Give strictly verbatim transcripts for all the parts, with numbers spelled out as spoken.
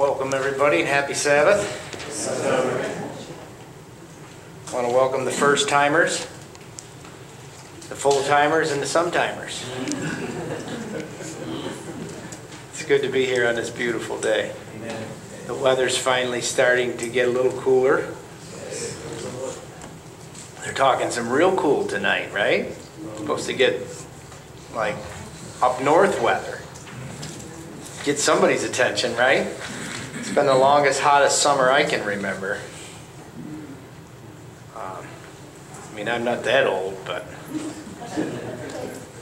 Welcome everybody and happy Sabbath. I want to welcome the first timers, the full timers, and the sometimers. It's good to be here on this beautiful day. Amen. The weather's finally starting to get a little cooler. They're talking some real cool tonight, right? It's supposed to get like up north weather. Get somebody's attention, right? It's been the longest, hottest summer I can remember. Um, I mean, I'm not that old, but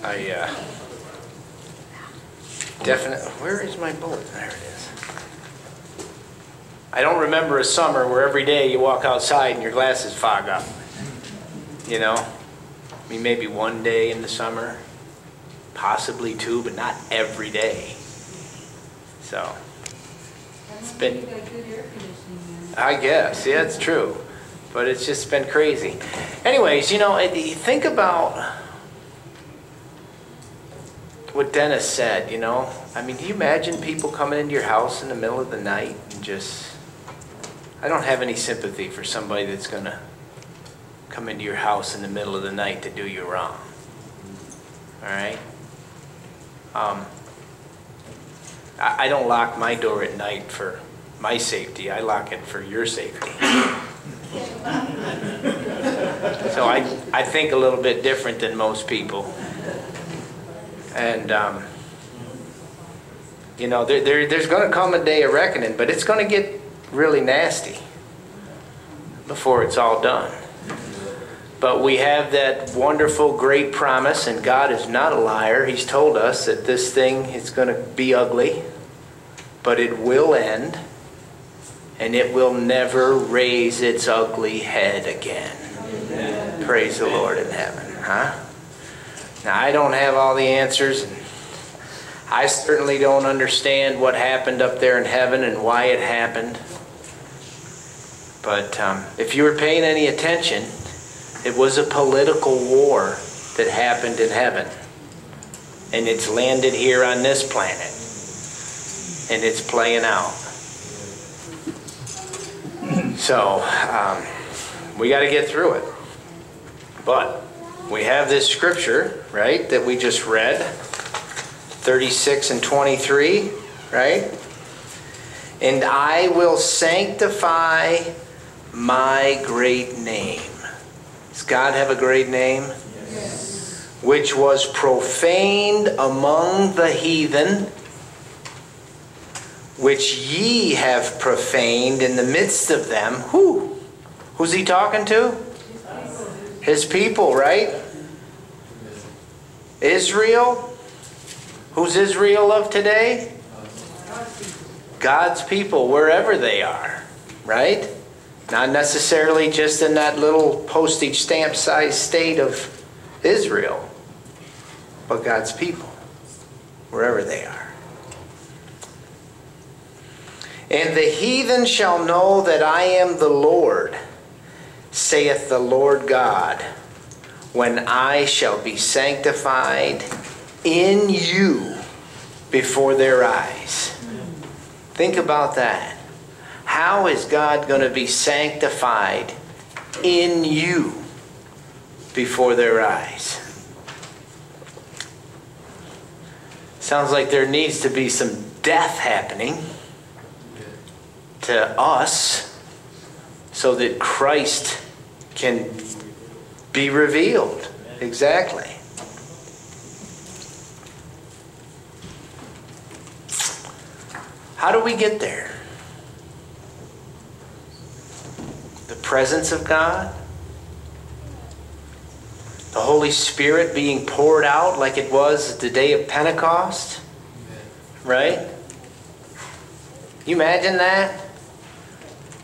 I uh, definitely, where is my bullet? There it is. I don't remember a summer where every day you walk outside and your glasses fog up, you know? I mean, maybe one day in the summer, possibly two, but not every day. So, it's been, I guess, yeah, it's true, but it's just been crazy. Anyways, you know, you think about what Dennis said, you know, I mean, do you imagine people coming into your house in the middle of the night and just, I don't have any sympathy for somebody that's going to come into your house in the middle of the night to do you wrong, all right? Um... I don't lock my door at night for my safety. I lock it for your safety. So I, I think a little bit different than most people. And, um, you know, there, there, there's going to come a day of reckoning, but it's going to get really nasty before it's all done. But we have that wonderful, great promise, and God is not a liar. He's told us that this thing is going to be ugly, but it will end, and it will never raise its ugly head again. Amen. Praise the Lord in heaven, huh? Now, I don't have all the answers, and I certainly don't understand what happened up there in heaven and why it happened. But um, if you were paying any attention, it was a political war that happened in heaven, and it's landed here on this planet, and it's playing out. So um, we got to get through it, but we have this scripture, right, that we just read, thirty-six and twenty-three, right? And I will sanctify my great name. Does God have a great name? Yes. Which was profaned among the heathen, which ye have profaned in the midst of them. Who? Who's he talking to? His people, right? Israel. Who's Israel of today? God's people, wherever they are, right? Not necessarily just in that little postage stamp sized state of Israel, but God's people, wherever they are. And the heathen shall know that I am the Lord, saith the Lord God, when I shall be sanctified in you before their eyes. Think about that. How is God going to be sanctified in you before their eyes? Sounds like there needs to be some death happening to us so that Christ can be revealed. Exactly. How do we get there? The presence of God, the Holy Spirit being poured out like it was at the day of Pentecost, right? You imagine that?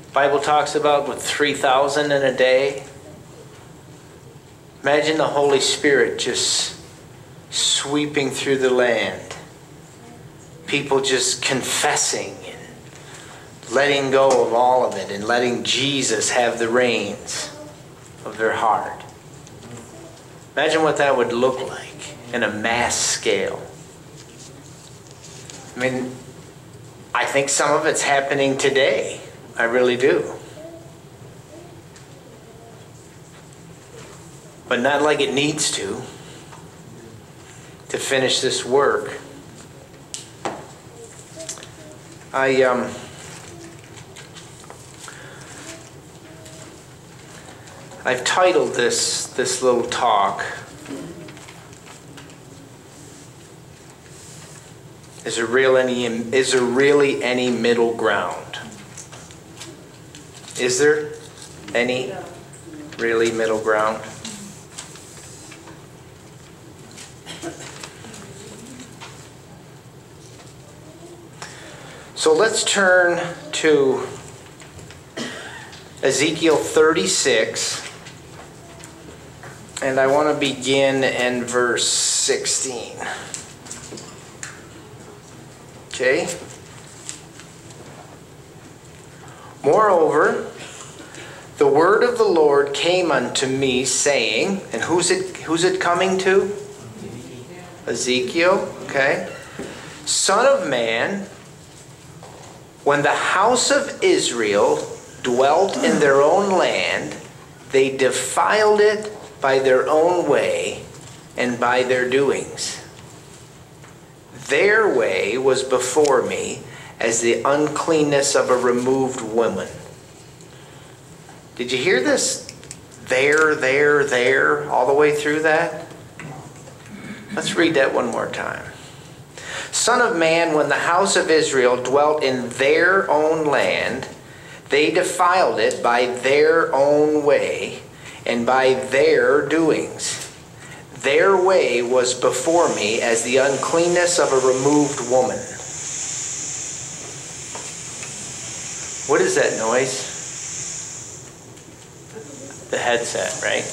The Bible talks about with three thousand in a day. Imagine the Holy Spirit just sweeping through the land, people just confessing, letting go of all of it and letting Jesus have the reins of their heart. Imagine what that would look like in a mass scale. I mean, I think some of it's happening today. I really do. But not like it needs to, to finish this work. I, um, I've titled this, this little talk Is there, real any, is there really any middle ground? Is there any really middle ground? So let's turn to Ezekiel thirty-six, and I want to begin in verse sixteen. Okay. Moreover, the word of the Lord came unto me, saying, and who's it who's it coming to? Ezekiel, okay. Son of man, when the house of Israel dwelt in their own land, they defiled it by their own way and by their doings. Their way was before me as the uncleanness of a removed woman. Did you hear this? There, there, there, all the way through that? Let's read that one more time. Son of man, when the house of Israel dwelt in their own land, they defiled it by their own way and by their doings. Their way was before me as the uncleanness of a removed woman. What is that noise? The headset, right?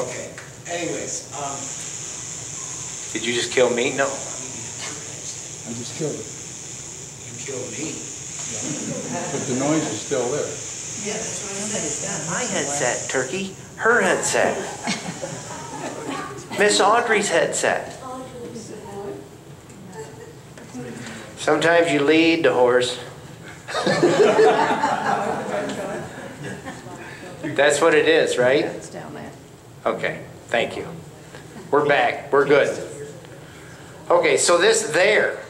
Okay. Anyways, um, did you just kill me? No. I just killed it. You killed me. But the noise is still there. Yeah, that's what I said. It's not my headset, turkey. Her headset. Miss Audrey's headset. Sometimes you lead the horse. That's what it is, right? It's down there. Okay, thank you. We're back. We're good. Okay, so this there,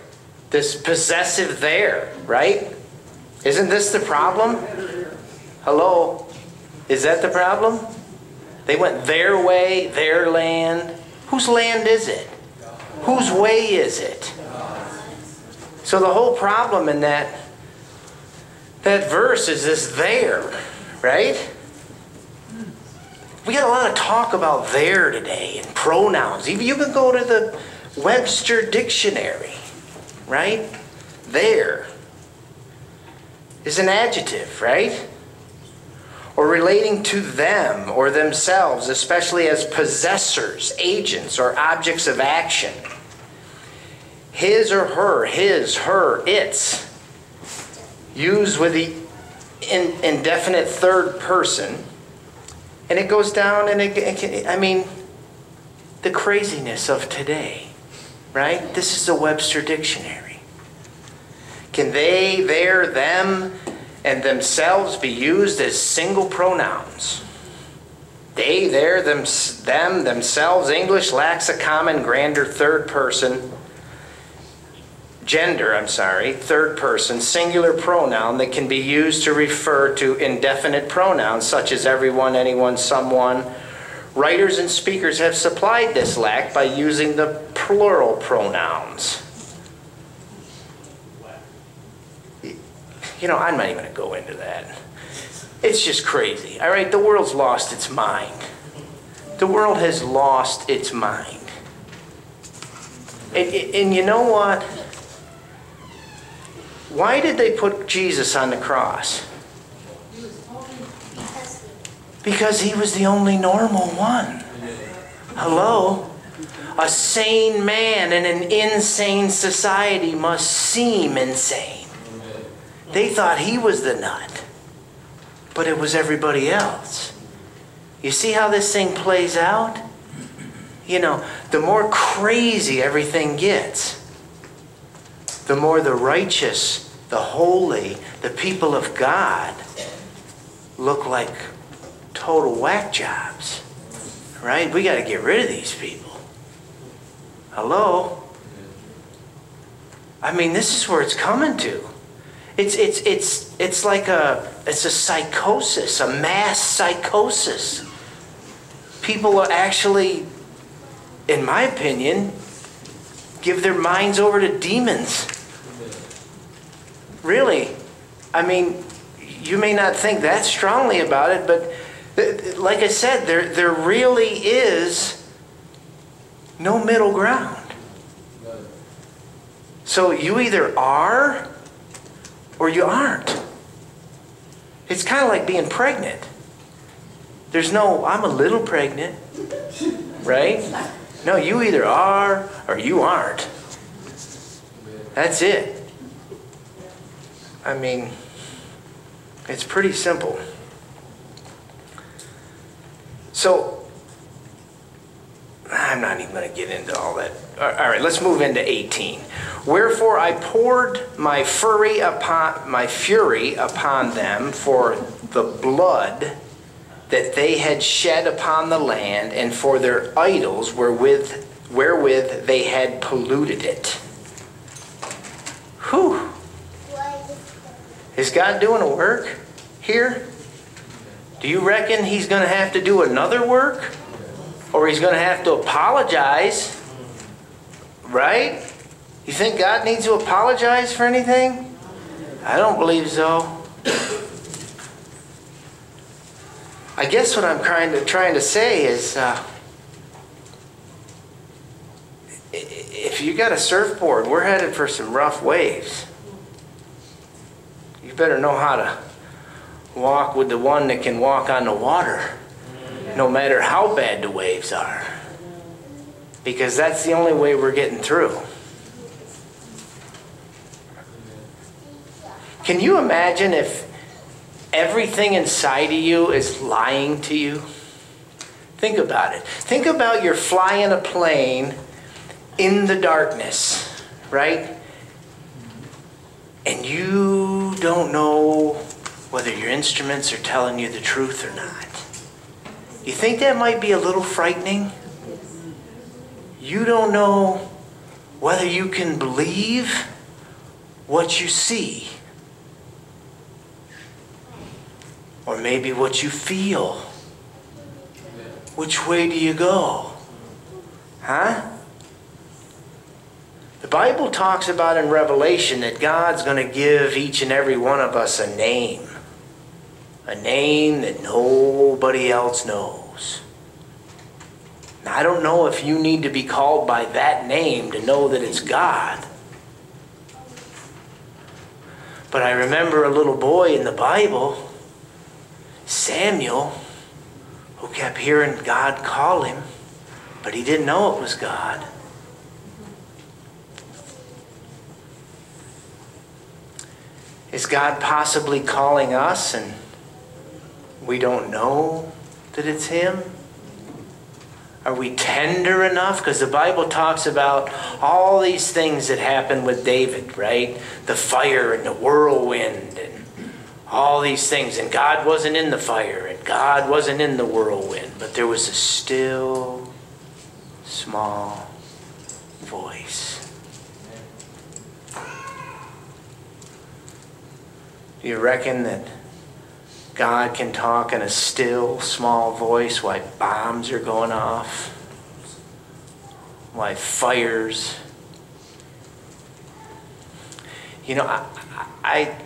this possessive there, right? Isn't this the problem? Hello? Is that the problem? They went their way, their land. Whose land is it? Whose way is it? So the whole problem in that, that verse is this there, right? We got a lot of talk about there today and pronouns. Even you can go to the Webster Dictionary, right? There is an adjective, right? Or relating to them or themselves, especially as possessors, agents, or objects of action. His or her, his, her, its, used with the in, indefinite third person. And it goes down, and it, it can, I mean, the craziness of today, right? This is the Webster Dictionary. Can they, their, them, and themselves be used as single pronouns? They, their, them, them, themselves. English lacks a common grander third person, gender, I'm sorry, third person, singular pronoun that can be used to refer to indefinite pronouns such as everyone, anyone, someone. Writers and speakers have supplied this lack by using the plural pronouns. You know, I'm not even going to go into that. It's just crazy. All right, the world's lost its mind. The world has lost its mind. And, and you know what? Why did they put Jesus on the cross? Because he was the only normal one. Hello? A sane man in an insane society must seem insane. They thought he was the nut, but it was everybody else. You see how this thing plays out? You know, the more crazy everything gets, the more the righteous, the holy, the people of God look like total whack jobs, right? We got to get rid of these people. Hello? I mean, this is where it's coming to. It's it's it's it's like a it's a psychosis, a mass psychosis. People are actually, in my opinion, give their minds over to demons. Really, I mean, you may not think that strongly about it, but like I said, there there really is no middle ground. So you either are or you aren't. It's kind of like being pregnant. There's no, I'm a little pregnant, right? No, you either are or you aren't. That's it. I mean, it's pretty simple. So, I'm not even going to get into all that. All right, let's move into eighteen. Wherefore I poured my fury upon my fury upon them for the blood that they had shed upon the land, and for their idols wherewith wherewith they had polluted it. Whew. Is God doing a work here? Do you reckon he's going to have to do another work? Or he's going to have to apologize? Right? You think God needs to apologize for anything? I don't believe so. I guess what I'm trying to, trying to say is, uh, if you got a surfboard, we're headed for some rough waves. You better know how to walk with the one that can walk on the water, no matter how bad the waves are, because that's the only way we're getting through. Can you imagine if everything inside of you is lying to you? Think about it. Think about you're flying a plane in the darkness, right? And you don't know whether your instruments are telling you the truth or not. You think that might be a little frightening? You don't know whether you can believe what you see. Or maybe what you feel. Which way do you go? Huh? The Bible talks about in Revelation that God's going to give each and every one of us a name. A name that nobody else knows. Now, I don't know if you need to be called by that name to know that it's God. But I remember a little boy in the Bible, Samuel, who kept hearing God call him, but he didn't know it was God. Is God possibly calling us and we don't know that it's him? Are we tender enough? Because the Bible talks about all these things that happened with David, right? The fire and the whirlwind and all these things, and God wasn't in the fire, and God wasn't in the whirlwind, but there was a still, small voice. Do you reckon that God can talk in a still, small voice while bombs are going off, while fires? You know, I... I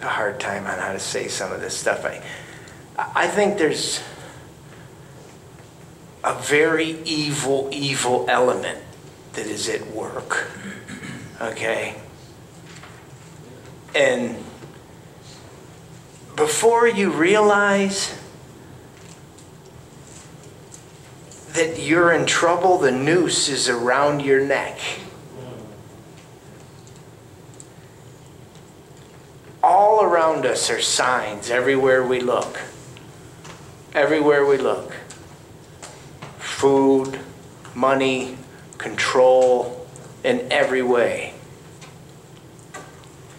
a hard time on how to say some of this stuff. I, I think there's a very evil, evil element that is at work, okay? And before you realize that you're in trouble, the noose is around your neck. All around us are signs everywhere we look. Everywhere we look. Food, money, control, in every way.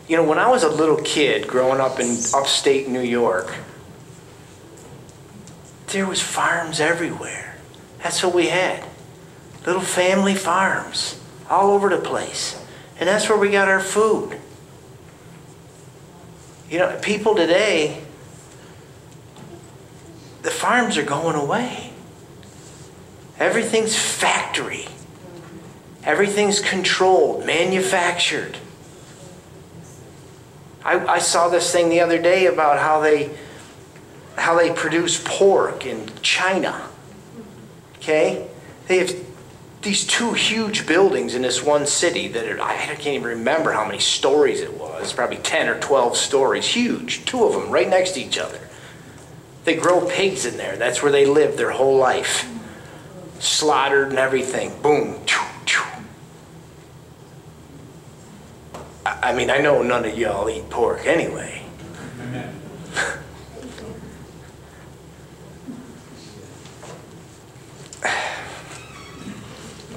You know, when I was a little kid growing up in upstate New York, there was farms everywhere. That's what we had. Little family farms all over the place. And that's where we got our food. You know, people today, the farms are going away. Everything's factory. Everything's controlled, manufactured. I, I saw this thing the other day about how they, how they produce pork in China. Okay? They have these two huge buildings in this one city that are, I can't even remember how many stories it was, probably ten or twelve stories, huge, two of them right next to each other. They grow pigs in there. That's where they live their whole life. Slaughtered and everything. Boom. I mean, I know none of y'all eat pork anyway.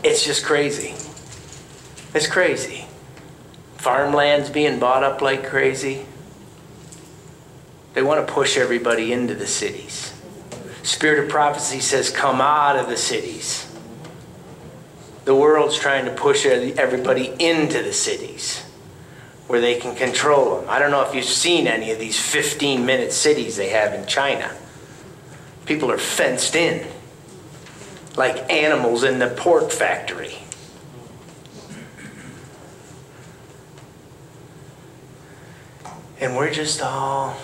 It's just crazy. It's crazy. Farmland's being bought up like crazy. They want to push everybody into the cities. Spirit of prophecy says, come out of the cities. The world's trying to push everybody into the cities where they can control them. I don't know if you've seen any of these fifteen minute cities they have in China. People are fenced in like animals in the pork factory. And we're just all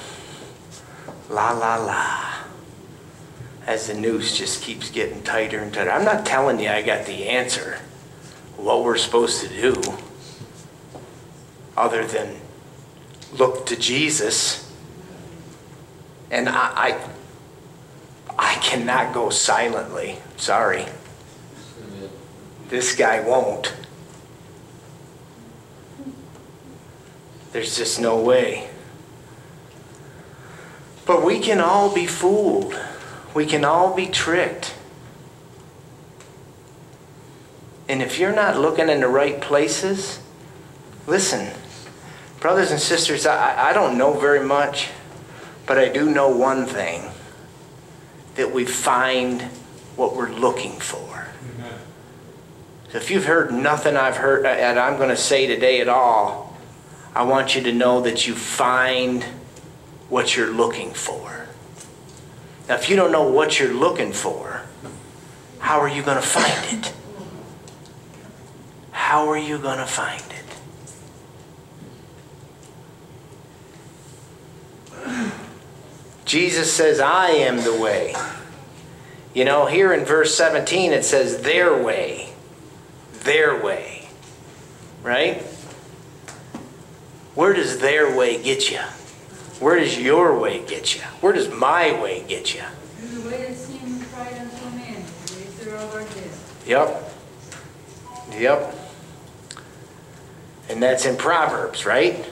la la la as the noose just keeps getting tighter and tighter. I'm not telling you I got the answer, what we're supposed to do, other than look to Jesus. And I, I I cannot go silently. Sorry. This guy won't. There's just no way. But we can all be fooled. We can all be tricked. And if you're not looking in the right places, listen, brothers and sisters, I, I don't know very much, but I do know one thing. That we find what we're looking for. Amen. So if you've heard nothing I've heard, and I'm going to say today at all, I want you to know that you find what you're looking for. Now, if you don't know what you're looking for, how are you going to find it? How are you going to find it? Jesus says, I am the way. You know, here in verse seventeen, it says their way, their way, right? Where does their way get you? Where does your way get you? Where does my way get you? Through the way that seems right unto man, through all our death. Yep. Yep. And that's in Proverbs, right?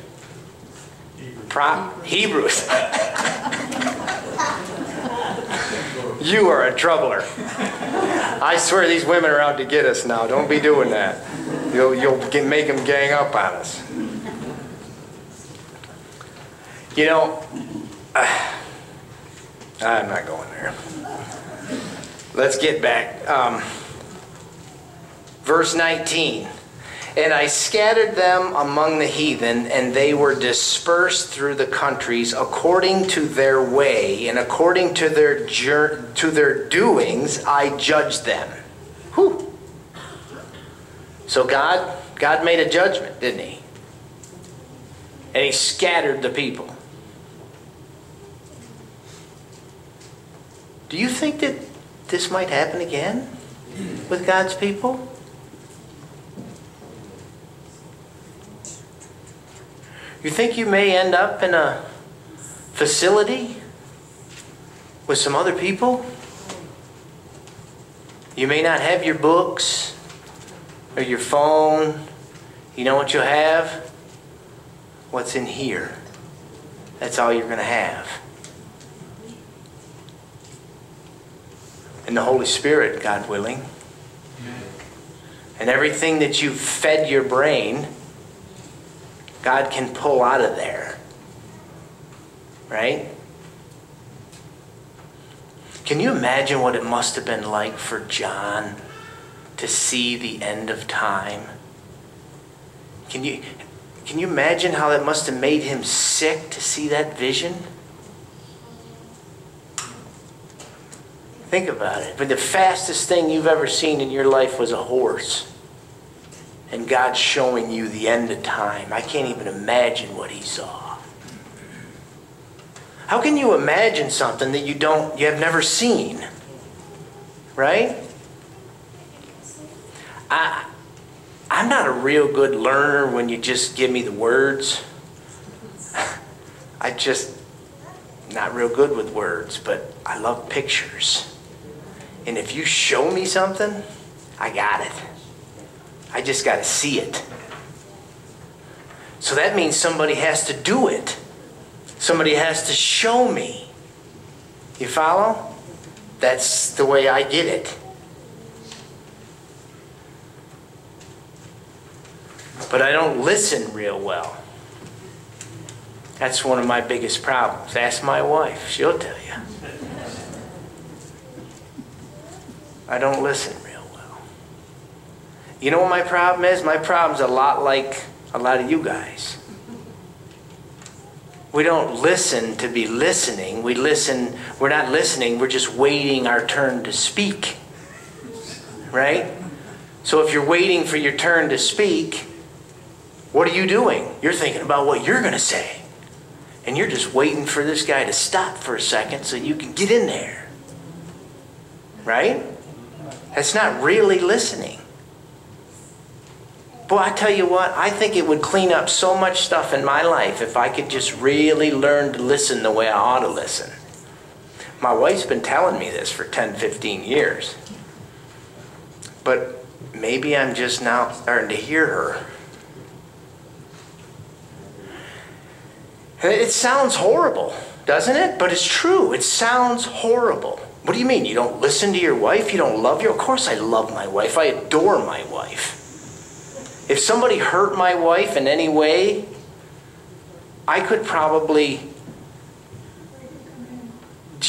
Pro Hebrews. You are a troubler. I swear these women are out to get us now. Don't be doing that. You'll, you'll get, make them gang up on us. You know, uh, I'm not going there. Let's get back. Um, verse nineteen. And I scattered them among the heathen, and they were dispersed through the countries according to their way, and according to their to their doings I judged them. Whew. So God, God made a judgment, didn't he? And he scattered the people. Do you think that this might happen again with God's people? You think you may end up in a facility with some other people? You may not have your books or your phone. You know what you'll have? What's in here. That's all you're going to have. And the Holy Spirit, God willing, And everything that you've fed your brain, God can pull out of there. Right? Can you imagine what it must have been like for John to see the end of time? Can you, can you imagine how that must have made him sick to see that vision? Think about it. But the fastest thing you've ever seen in your life was a horse. And God's showing you the end of time. I can't even imagine what he saw. How can you imagine something that you don't, you have never seen? Right? I, I'm not a real good learner when you just give me the words. I just, not real good with words, but I love pictures. And if you show me something, I got it. I just got to see it. So that means somebody has to do it. Somebody has to show me. You follow? That's the way I get it. But I don't listen real well. That's one of my biggest problems. Ask my wife. She'll tell you. I don't listen real well. You know what my problem is? My problem's a lot like a lot of you guys. We don't listen to be listening. We listen, we're not listening, we're just waiting our turn to speak. Right? So if you're waiting for your turn to speak, what are you doing? You're thinking about what you're going to say. And you're just waiting for this guy to stop for a second so you can get in there. Right? That's not really listening. Boy, I tell you what, I think it would clean up so much stuff in my life if I could just really learn to listen the way I ought to listen. My wife's been telling me this for ten, fifteen years. But maybe I'm just now starting to hear her. It sounds horrible, doesn't it? But it's true. It sounds horrible. What do you mean? You don't listen to your wife? You don't love your... Of course I love my wife. I adore my wife. If somebody hurt my wife in any way, I could probably...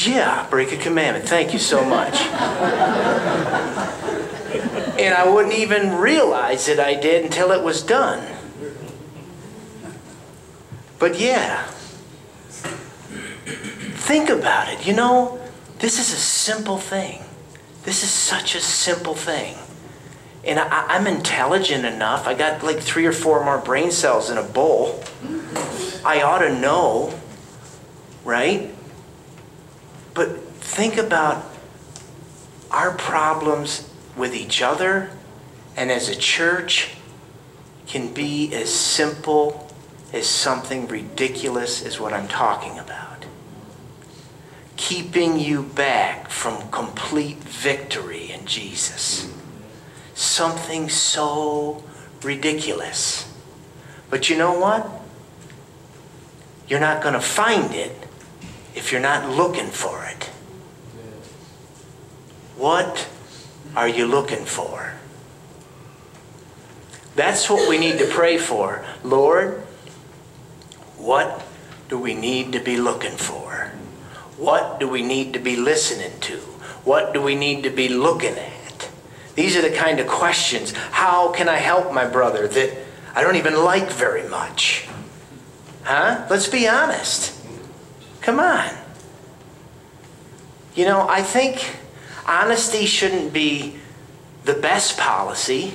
Yeah, break a commandment. Thank you so much. And I wouldn't even realize that I did until it was done. But yeah, think about it. You know, this is a simple thing. This is such a simple thing. And I, I'm intelligent enough. I got like three or four more brain cells in a bowl. I ought to know, right? But think about our problems with each other and as a church can be as simple is something ridiculous is what I'm talking about. Keeping you back from complete victory in Jesus. Something so ridiculous. But you know what? You're not going to find it if you're not looking for it. What are you looking for? That's what we need to pray for. Lord, what do we need to be looking for? What do we need to be listening to? What do we need to be looking at? These are the kind of questions. How can I help my brother that I don't even like very much? Huh? Let's be honest. Come on. You know, I think honesty shouldn't be the best policy.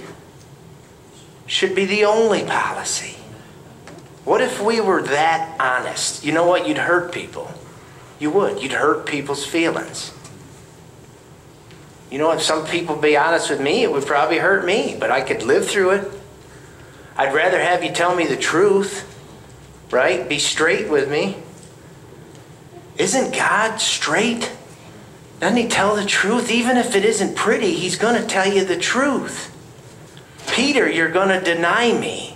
Should be the only policy. What if we were that honest? You know what? You'd hurt people. You would. You'd hurt people's feelings. You know, if some people be honest with me, it would probably hurt me, but I could live through it. I'd rather have you tell me the truth, right? Be straight with me. Isn't God straight? Doesn't he tell the truth? Even if it isn't pretty, he's going to tell you the truth. Peter, you're going to deny me.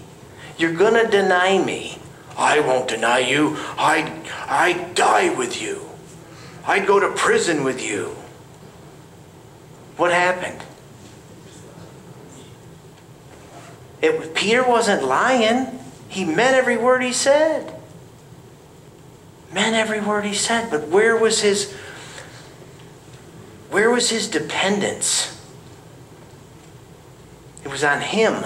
You're going to deny me. I won't deny you. I'd, I'd die with you. I'd go to prison with you. What happened? It, Peter wasn't lying. He meant every word he said. Meant every word he said. But where was his, where was his dependence? It was on him.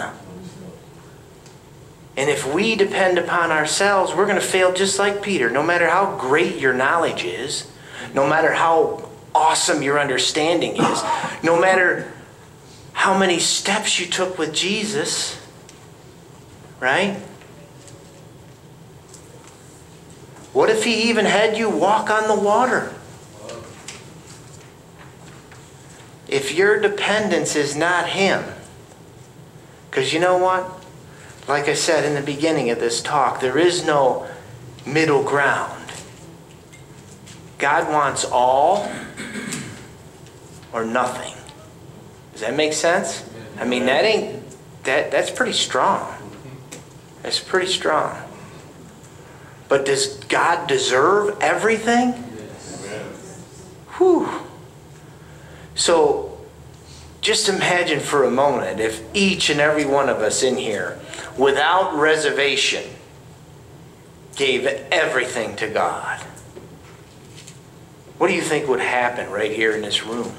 And if we depend upon ourselves, we're going to fail just like Peter. No matter how great your knowledge is, no matter how awesome your understanding is, no matter how many steps you took with Jesus, right? What if he even had you walk on the water? If your dependence is not him, because you know what? Like I said in the beginning of this talk, there is no middle ground. God wants all or nothing. Does that make sense? I mean, that ain't that that's pretty strong. That's pretty strong. But does God deserve everything? Whew. So just imagine for a moment if each and every one of us in here, without reservation, gave everything to God. What do you think would happen right here in this room?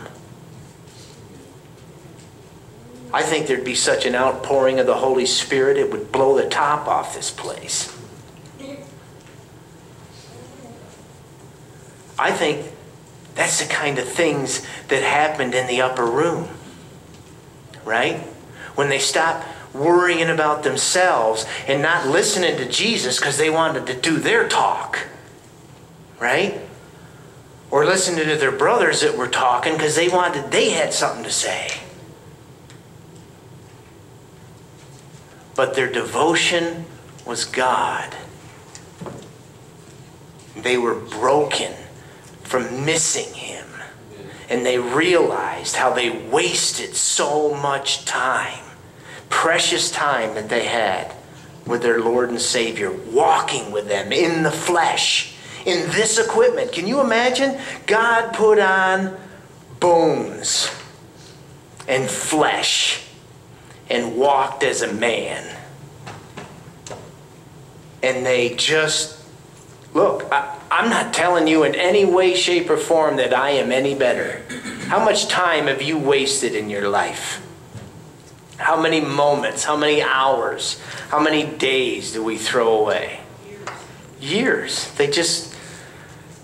I think there'd be such an outpouring of the Holy Spirit, it would blow the top off this place. I think that's the kind of things that happened in the upper room. Right? When they stopped worrying about themselves and not listening to Jesus because they wanted to do their talk, right? Or listening to their brothers that were talking because they wanted, they had something to say. But their devotion was God. They were broken from missing him. And they realized how they wasted so much time, precious time that they had with their Lord and Savior, walking with them in the flesh, in this equipment. Can you imagine? God put on bones and flesh and walked as a man. And they just, look, I, I'm not telling you in any way, shape, or form that I am any better. How much time have you wasted in your life? How many moments, how many hours, how many days do we throw away? Years. Years. They just,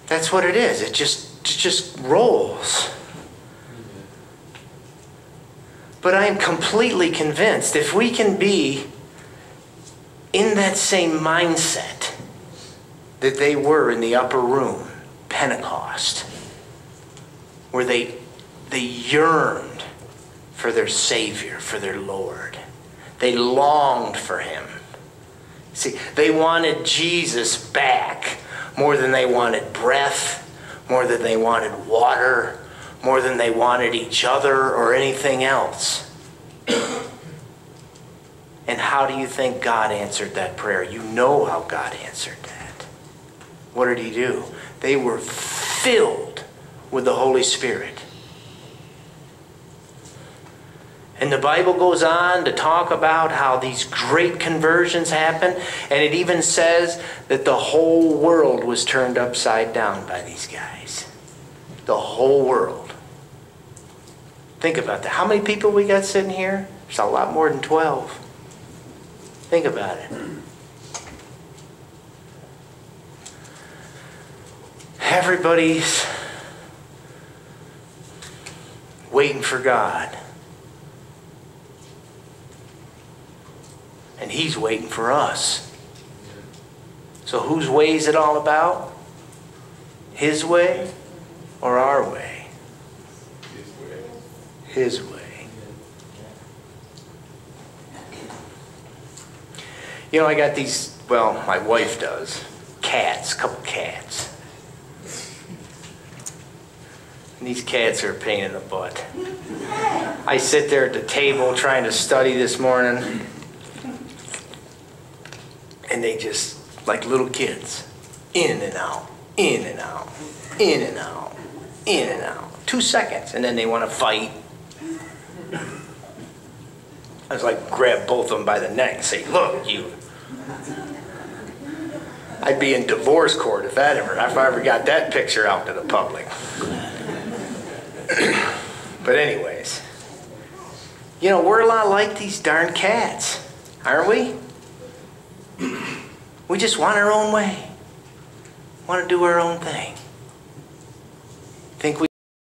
that's what it is. It just, it just rolls. But I am completely convinced if we can be in that same mindset that they were in the upper room, Pentecost, where they, they yearned for their Savior, for their Lord. They longed for him. See, they wanted Jesus back more than they wanted breath, more than they wanted water, more than they wanted each other or anything else. And how do you think God answered that prayer? You know how God answered that. What did he do? They were filled with the Holy Spirit. And the Bible goes on to talk about how these great conversions happen. And it even says that the whole world was turned upside down by these guys. The whole world. Think about that. How many people we got sitting here? There's a lot more than twelve. Think about it. Everybody's waiting for God. And he's waiting for us. So whose way is it all about? His way or our way? His way. You know, I got these, well, my wife does, cats, a couple cats. These cats are a pain in the butt. I sit there at the table trying to study this morning, and they just, like little kids, in and out, in and out, in and out, in and out. Two seconds, and then they want to fight. I was like, grab both of them by the neck and say, look, you. I'd be in divorce court if that ever, if I ever got that picture out to the public. But anyways, you know, we're a lot like these darn cats, aren't we? We just want our own way. Want to do our own thing.